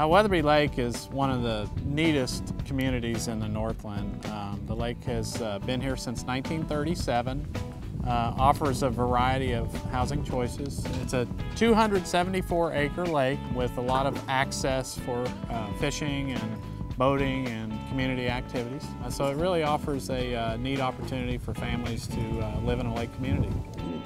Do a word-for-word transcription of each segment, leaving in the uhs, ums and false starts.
Uh, Weatherby Lake is one of the neatest communities in the Northland. Um, the lake has uh, been here since nineteen thirty-seven, uh, offers a variety of housing choices. It's a two hundred seventy-four acre lake with a lot of access for uh, fishing and boating and community activities. Uh, so it really offers a uh, neat opportunity for families to uh, live in a lake community.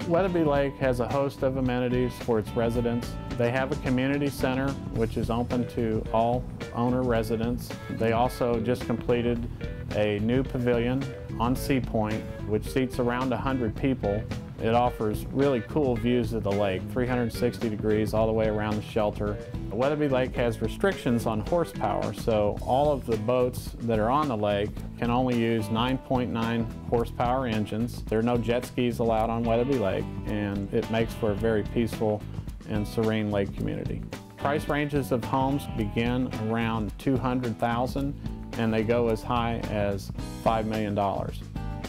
Weatherby Lake has a host of amenities for its residents. They have a community center which is open to all owner residents. They also just completed a new pavilion on Seapoint which seats around one hundred people. It offers really cool views of the lake, three hundred sixty degrees all the way around the shelter. Weatherby Lake has restrictions on horsepower, so all of the boats that are on the lake can only use nine point nine horsepower engines. There are no jet skis allowed on Weatherby Lake, and it makes for a very peaceful and serene lake community. Price ranges of homes begin around two hundred thousand dollars and they go as high as five million dollars.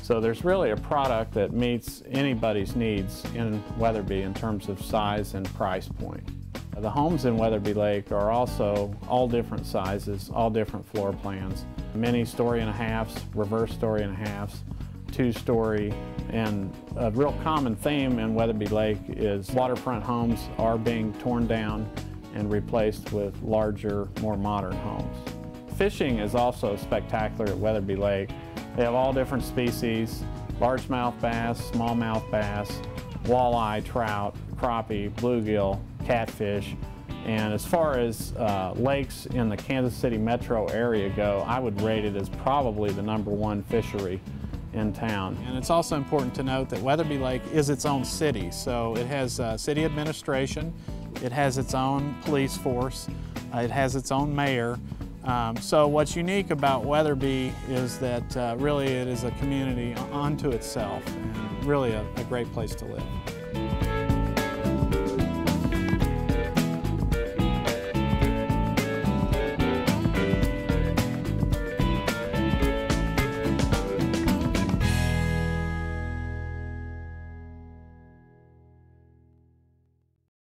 So there's really a product that meets anybody's needs in Weatherby in terms of size and price point. The homes in Weatherby Lake are also all different sizes, all different floor plans. Many story and a halves, reverse story and a halves, two story, and a real common theme in Weatherby Lake is waterfront homes are being torn down and replaced with larger, more modern homes. Fishing is also spectacular at Weatherby Lake. They have all different species, largemouth bass, smallmouth bass, walleye, trout, crappie, bluegill, catfish. And as far as uh, lakes in the Kansas City metro area go, I would rate it as probably the number one fishery in town. And it's also important to note that Weatherby Lake is its own city, so it has uh, city administration, it has its own police force, uh, it has its own mayor. Um, so what's unique about Weatherby is that uh, really it is a community unto itself, and really a, a great place to live.